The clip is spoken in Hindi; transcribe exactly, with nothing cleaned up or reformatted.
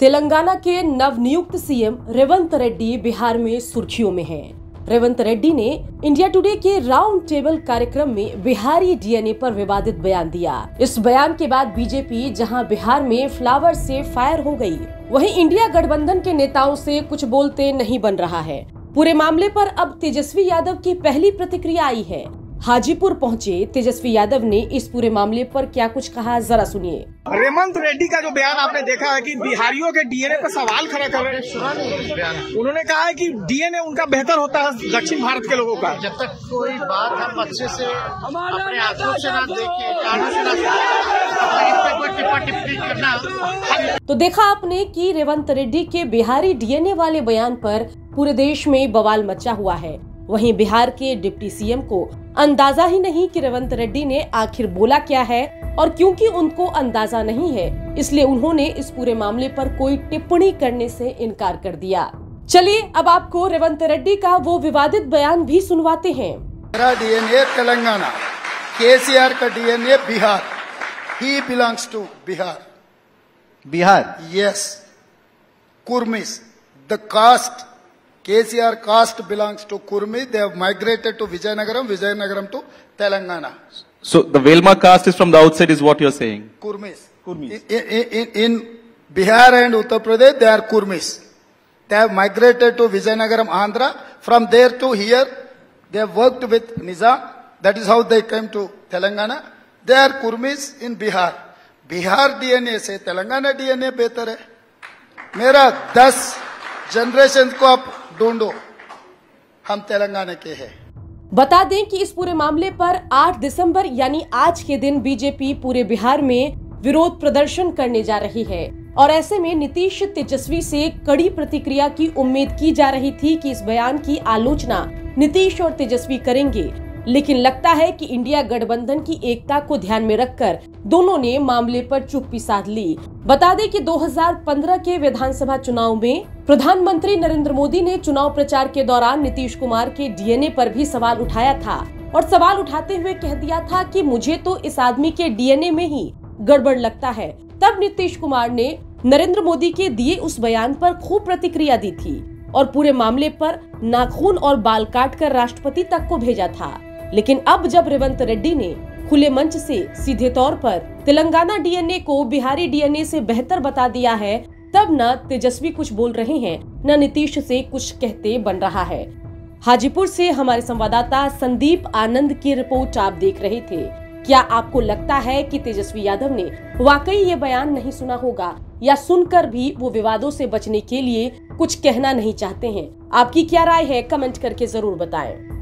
तेलंगाना के नवनियुक्त सीएम रेवंत रेड्डी बिहार में सुर्खियों में हैं। रेवंत रेड्डी ने इंडिया टुडे के राउंड टेबल कार्यक्रम में बिहारी डीएनए पर विवादित बयान दिया। इस बयान के बाद बीजेपी जहां बिहार में फ्लावर से फायर हो गई, वहीं इंडिया गठबंधन के नेताओं से कुछ बोलते नहीं बन रहा है। पूरे मामले पर अब तेजस्वी यादव की पहली प्रतिक्रिया आई है। हाजीपुर पहुंचे तेजस्वी यादव ने इस पूरे मामले पर क्या कुछ कहा, जरा सुनिए। रेवंत रेड्डी का जो बयान आपने देखा है कि बिहारियों के डीएनए पर सवाल खड़ा कर रहे हैं। उन्होंने कहा है कि डीएनए उनका बेहतर होता है दक्षिण भारत के लोगों का। जब तक कोई बात हम अच्छे से अपने आंखों से ना देखें, कानों से ना सुनें। तो देखा आपने कि रेवंत रेड्डी के बिहारी डीएनए वाले बयान पर पूरे देश में बवाल मचा हुआ है। वहीं बिहार के डिप्टी सीएम को अंदाजा ही नहीं कि रेवंत रेड्डी ने आखिर बोला क्या है, और क्योंकि उनको अंदाजा नहीं है, इसलिए उन्होंने इस पूरे मामले पर कोई टिप्पणी करने से इनकार कर दिया। चलिए अब आपको रेवंत रेड्डी का वो विवादित बयान भी सुनवाते हैं। मेरा डीएनए तेलंगाना, केसीआर का DNA Bihar, he belongs to Bihar. Bihar, yes, Kurmi, the caste K C R caste belongs to Kurmi. They have migrated to Vijayanagaram, Vijayanagaram to Telangana. So the Velma caste is from the outside, is what you are saying? Kurmis. Kurmis. In, in, in Bihar and Uttar Pradesh, they are Kurmis. They have migrated to Vijayanagaram, Andhra. From there to here, they have worked with Nizam. That is how they came to Telangana. They are Kurmis in Bihar. Bihar D N A से Telangana D N A बेहतर है। मेरा दस जनरेशन को आप ढूंढो, हम तेलंगाना के हैं। बता दें कि इस पूरे मामले पर आठ दिसंबर यानी आज के दिन बीजेपी पूरे बिहार में विरोध प्रदर्शन करने जा रही है, और ऐसे में नीतीश तेजस्वी से कड़ी प्रतिक्रिया की उम्मीद की जा रही थी कि इस बयान की आलोचना नीतीश और तेजस्वी करेंगे, लेकिन लगता है कि इंडिया गठबंधन की एकता को ध्यान में रखकर दोनों ने मामले पर चुप्पी साध ली। बता दें कि दो हज़ार पंद्रह के विधानसभा चुनाव में प्रधानमंत्री नरेंद्र मोदी ने चुनाव प्रचार के दौरान नीतीश कुमार के डीएनए पर भी सवाल उठाया था, और सवाल उठाते हुए कह दिया था कि मुझे तो इस आदमी के डीएनए में ही गड़बड़ लगता है। तब नीतीश कुमार ने नरेंद्र मोदी के दिए उस बयान पर खूब प्रतिक्रिया दी थी और पूरे मामले पर नाखून और बाल काट कर राष्ट्रपति तक को भेजा था। लेकिन अब जब रेवंत रेड्डी ने खुले मंच से सीधे तौर पर तेलंगाना डीएनए को बिहारी डीएनए से बेहतर बता दिया है, तब न तेजस्वी कुछ बोल रहे हैं, न नीतीश से कुछ कहते बन रहा है। हाजीपुर से हमारे संवाददाता संदीप आनंद की रिपोर्ट आप देख रहे थे। क्या आपको लगता है कि तेजस्वी यादव ने वाकई ये बयान नहीं सुना होगा, या सुनकर भी वो विवादों से बचने के लिए कुछ कहना नहीं चाहते हैं? आपकी क्या राय है, कमेंट करके जरूर बताएं।